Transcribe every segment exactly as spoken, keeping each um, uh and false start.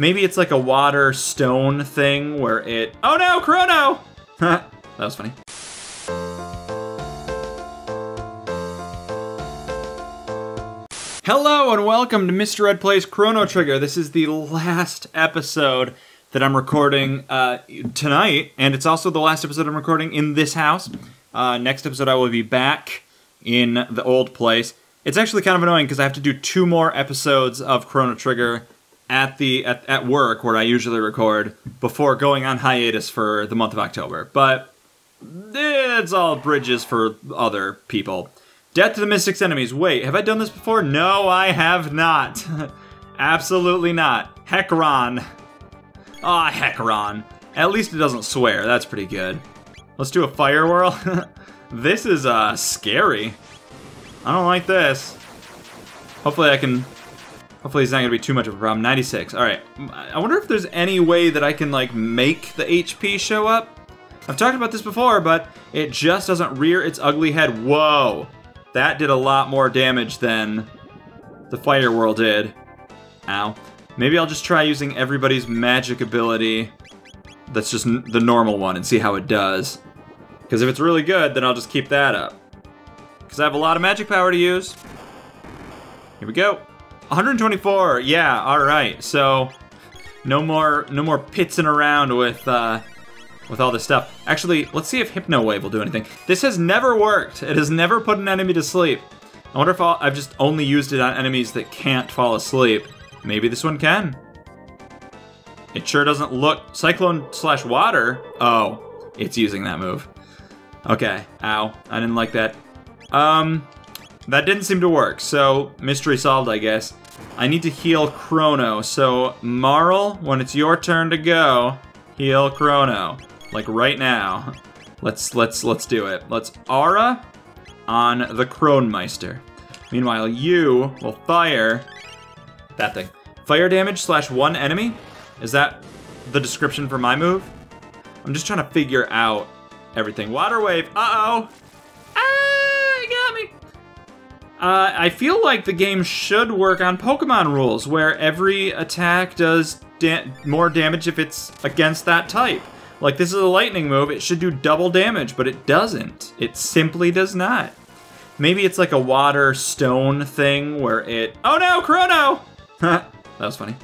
Maybe it's like a water stone thing where it... Oh no, Chrono! That was funny. Hello and welcome to Mister Red Plays Chrono Trigger. This is the last episode that I'm recording uh, tonight, and it's also the last episode I'm recording in this house. Uh, next episode I will be back in the old place. It's actually kind of annoying because I have to do two more episodes of Chrono Trigger at the at, at work where I usually record before going on hiatus for the month of October. But it's all bridges for other people. Death to the Mystic's enemies. Wait, have I done this before? No, I have not. Absolutely not. Heckran. Ah, Heckran. At least it doesn't swear. That's pretty good. Let's do a Fire Whirl. This is uh scary. I don't like this. Hopefully I can... Hopefully it's not going to be too much of a problem. ninety-six. Alright. I wonder if there's any way that I can, like, make the H P show up. I've talked about this before, but it just doesn't rear its ugly head. Whoa! That did a lot more damage than the Fire Whirl did. Ow. Maybe I'll just try using everybody's magic ability that's just n the normal one and see how it does. Because if it's really good, then I'll just keep that up. Because I have a lot of magic power to use. Here we go. one hundred twenty-four. Yeah, all right. So no more no more pitsing around with uh, with all this stuff. Actually, let's see if Hypno Wave will do anything. This has never worked. It has never put an enemy to sleep. I wonder if I'll, I've just only used it on enemies that can't fall asleep. Maybe this one can. It sure doesn't look... Cyclone slash water? Oh, it's using that move. Okay. Ow. I didn't like that. Um, that didn't seem to work, so mystery solved, I guess. I need to heal Chrono, so Marle, when it's your turn to go, heal Chrono, like right now. Let's let's let's do it. Let's Aura on the Kronemeister. Meanwhile, you will fire that thing. Fire damage slash one enemy. Is that the description for my move? I'm just trying to figure out everything. Water wave. Uh oh. Uh, I feel like the game should work on Pokemon rules, where every attack does da- more damage if it's against that type. Like, this is a lightning move, it should do double damage, but it doesn't. It simply does not. Maybe it's like a water stone thing where it... Oh no, Chrono! That was funny.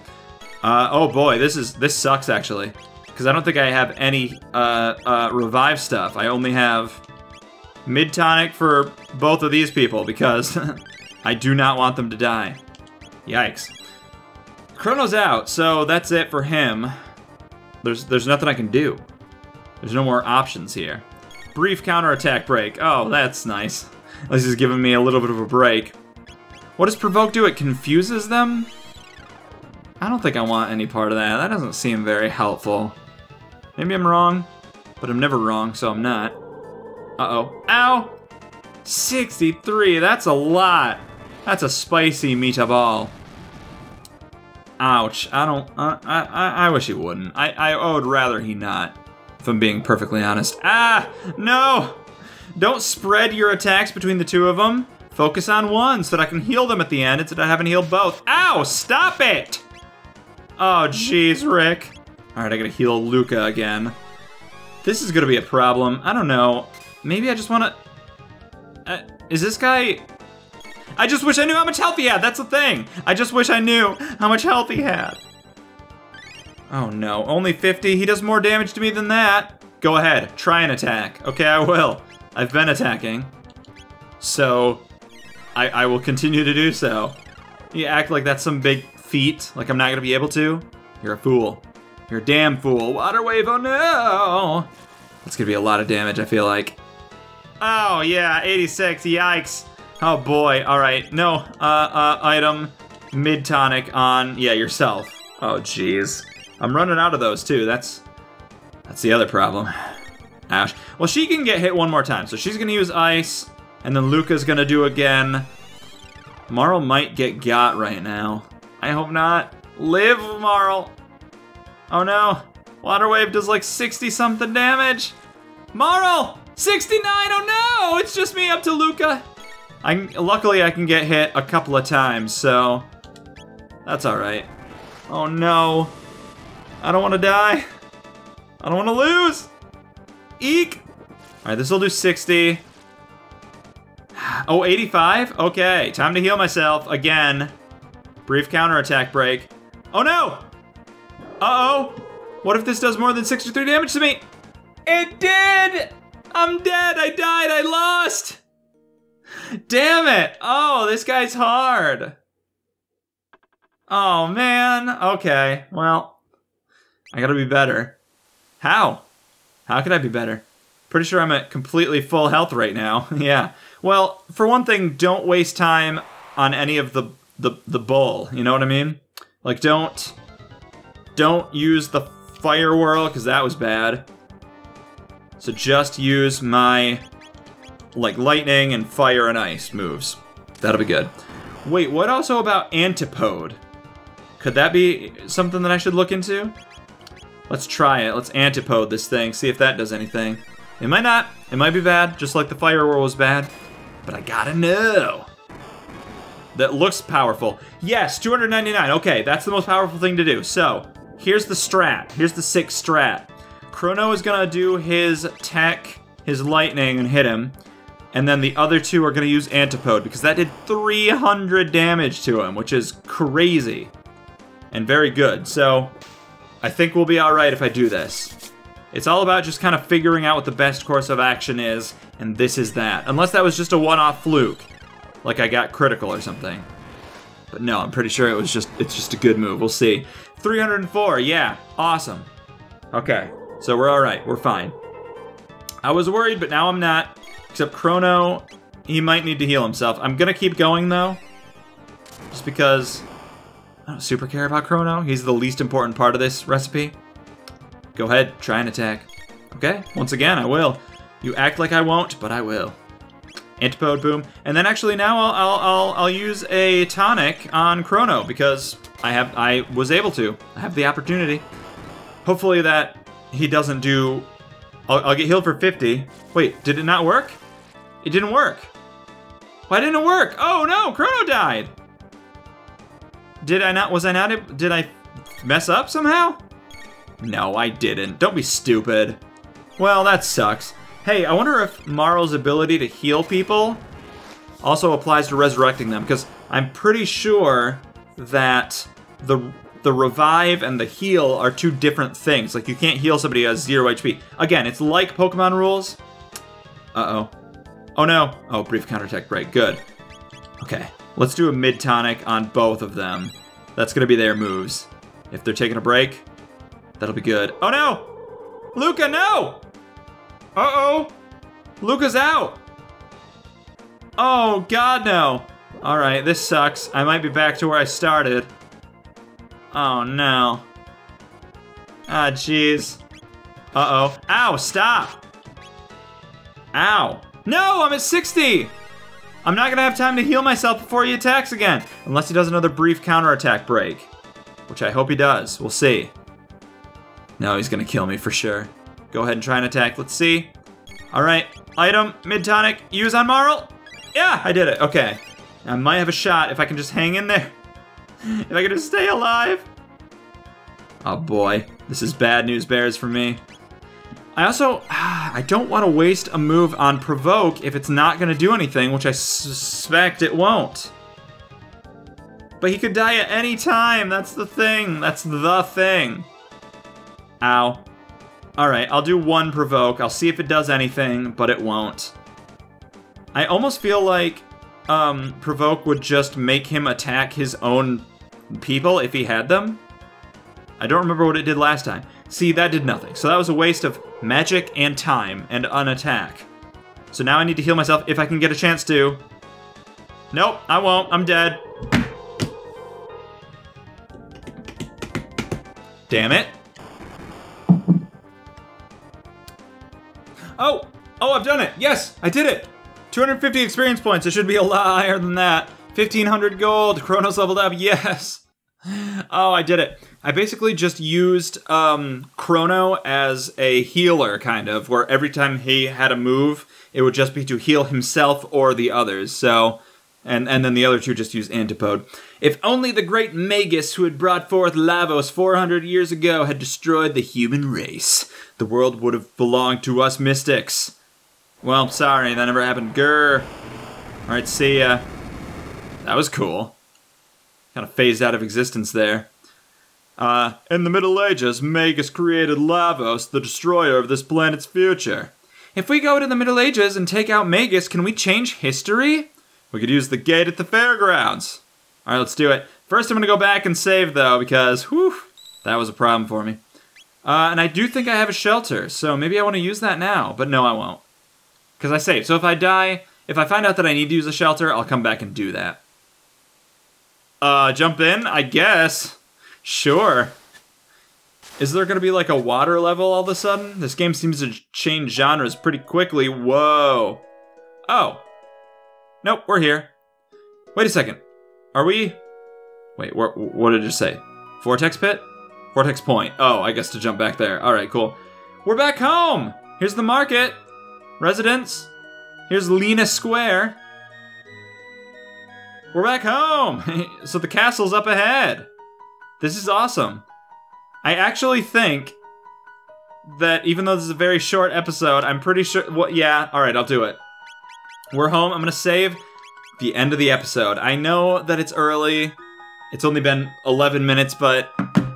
Uh, oh boy, this is this sucks, actually. Because I don't think I have any uh, uh, revive stuff. I only have... Mid-tonic for both of these people, because I do not want them to die. Yikes. Chrono's out, so that's it for him. There's there's nothing I can do. There's no more options here. Brief counterattack break. Oh, that's nice. At least he's giving me a little bit of a break. What does Provoke do? It confuses them? I don't think I want any part of that. That doesn't seem very helpful. Maybe I'm wrong, but I'm never wrong, so I'm not. Uh-oh. Ow! sixty-three, that's a lot. That's a spicy meatball. Ouch. I don't... Uh, I, I I wish he wouldn't. I, I would rather he not, if I'm being perfectly honest. Ah! No! Don't spread your attacks between the two of them. Focus on one so that I can heal them at the end instead of having healed both. Ow! Stop it! Oh, jeez, Rick. Alright, I gotta heal Lucca again. This is gonna be a problem. I don't know. Maybe I just wanna... Uh, is this guy... I just wish I knew how much health he had, that's the thing! I just wish I knew how much health he had. Oh no, only fifty, he does more damage to me than that. Go ahead, try an attack. Okay, I will. I've been attacking. So, I, I will continue to do so. You act like that's some big feat, like I'm not gonna be able to? You're a fool. You're a damn fool. Water wave, oh no! That's gonna be a lot of damage, I feel like. Oh, yeah, eighty-six, yikes. Oh, boy, all right. No, uh, uh, item, mid-tonic on, yeah, yourself. Oh, jeez. I'm running out of those, too. That's that's the other problem. Ouch. Well, she can get hit one more time, so she's gonna use ice, and then Lucca's gonna do again. Marle might get got right now. I hope not. Live, Marle! Oh, no. Water wave does like sixty-something damage. Marle! sixty-nine, oh no! It's just me up to Lucca. I luckily I can get hit a couple of times, so that's all right. Oh no, I don't want to die. I don't want to lose. Eek. All right, this will do sixty. Oh, eighty-five? Okay, time to heal myself again. Brief counterattack break. Oh no! Uh-oh! What if this does more than sixty-three damage to me? It did! I'm dead, I died, I lost! Damn it! Oh, this guy's hard. Oh man, okay, well, I gotta be better. How? How could I be better? Pretty sure I'm at completely full health right now, yeah. Well, for one thing, don't waste time on any of the, the, the bull, you know what I mean? Like, don't, don't use the Fire Whirl, because that was bad. So just use my, like, lightning and fire and ice moves. That'll be good. Wait, what also about Antipode? Could that be something that I should look into? Let's try it. Let's Antipode this thing, see if that does anything. It might not. It might be bad, just like the Fire Whirl was bad. But I gotta know. That looks powerful. Yes, two hundred ninety-nine. Okay, that's the most powerful thing to do. So, here's the strat. Here's the sixth strat. Chrono is gonna do his tech, his lightning, and hit him. And then the other two are gonna use Antipode, because that did three hundred damage to him, which is crazy. And very good. So, I think we'll be alright if I do this. It's all about just kind of figuring out what the best course of action is, and this is that. Unless that was just a one-off fluke, like I got critical or something. But no, I'm pretty sure it was just, it's just a good move, we'll see. three hundred four, yeah, awesome. Okay, so we're all right, we're fine. I was worried, but now I'm not, except Chrono, he might need to heal himself. I'm gonna keep going though, just because I don't super care about Chrono. He's the least important part of this recipe. Go ahead, try and attack. Okay, once again, I will. You act like I won't, but I will. Antipode, boom. And then actually now I'll, I'll, I'll, I'll use a tonic on Chrono because I have, I was able to. I have the opportunity. Hopefully that he doesn't do, I'll, I'll get healed for fifty. Wait, did it not work? It didn't work. Why didn't it work? Oh no, Chrono died. Did I not, was I not, did I mess up somehow? No, I didn't. Don't be stupid. Well, that sucks. Hey, I wonder if Marle's ability to heal people also applies to resurrecting them, because I'm pretty sure that the the revive and the heal are two different things. Like, you can't heal somebody who has zero H P. Again, it's like Pokemon rules. Uh-oh. Oh, no. Oh, brief counterattack break. Good. Okay. Let's do a mid-tonic on both of them. That's going to be their moves. If they're taking a break... that'll be good. Oh no! Lucca, no! Uh-oh! Lucca's out! Oh, God, no! Alright, this sucks. I might be back to where I started. Oh, no. Ah, jeez. Uh-oh. Ow, stop! Ow! No, I'm at sixty! I'm not gonna have time to heal myself before he attacks again. Unless he does another brief counterattack break. Which I hope he does. We'll see. No, he's gonna kill me for sure. Go ahead and try and attack. Let's see. All right, item, mid-tonic, use on Marle. Yeah, I did it, okay. I might have a shot if I can just hang in there. If I can just stay alive. Oh boy, this is bad news bears for me. I also, I don't wanna waste a move on Provoke if it's not gonna do anything, which I suspect it won't. But he could die at any time, that's the thing, that's the thing. Ow. Alright, I'll do one Provoke. I'll see if it does anything, but it won't. I almost feel like um, Provoke would just make him attack his own people if he had them. I don't remember what it did last time. See, that did nothing. So that was a waste of magic and time and an attack. So now I need to heal myself if I can get a chance to. Nope, I won't. I'm dead. Damn it. Oh! Oh, I've done it! Yes! I did it! two hundred fifty experience points. It should be a lot higher than that. fifteen hundred gold. Chrono's leveled up. Yes! Oh, I did it. I basically just used um, Chrono as a healer, kind of, where every time he had a move, it would just be to heal himself or the others. So, And, and then the other two just use Antipode. If only the great Magus who had brought forth Lavos four hundred years ago had destroyed the human race, the world would have belonged to us mystics. Well, sorry, that never happened. Grr. Alright, see ya. That was cool. Kind of phased out of existence there. Uh, in the Middle Ages, Magus created Lavos, the destroyer of this planet's future. If we go to the Middle Ages and take out Magus, can we change history? We could use the gate at the fairgrounds. Alright, let's do it. First I'm gonna go back and save though, because, whew, that was a problem for me. Uh, and I do think I have a shelter, so maybe I want to use that now, but no I won't. Because I saved, so if I die, if I find out that I need to use a shelter, I'll come back and do that. Uh, jump in, I guess. Sure. Is there gonna be like a water level all of a sudden? This game seems to change genres pretty quickly. Whoa. Oh. Nope, we're here. Wait a second. Are we... Wait, wh what did it say? Vortex pit? Vortex point. Oh, I guess to jump back there. Alright, cool. We're back home! Here's the market. Residence. Here's Leene Square. We're back home! So the castle's up ahead. This is awesome. I actually think that even though this is a very short episode, I'm pretty sure... Well, yeah, alright, I'll do it. We're home. I'm gonna save the end of the episode. I know that it's early. It's only been eleven minutes, but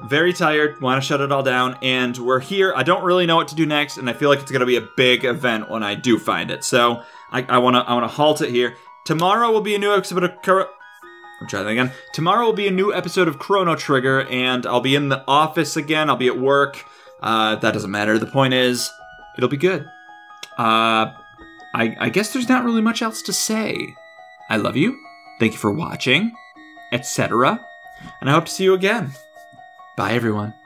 very tired. Want to shut it all down. And we're here. I don't really know what to do next, and I feel like it's gonna be a big event when I do find it. So I, I wanna I wanna halt it here. Tomorrow will be a new episode of Chrono. I'm trying that again. Tomorrow will be a new episode of Chrono Trigger, and I'll be in the office again. I'll be at work. Uh, that doesn't matter. The point is, it'll be good. Uh. I, I guess there's not really much else to say. I love you, thank you for watching, et cetera, and I hope to see you again. Bye, everyone.